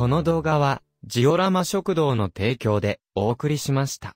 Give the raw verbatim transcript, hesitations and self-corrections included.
この動画はジオラマ食堂の提供でお送りしました。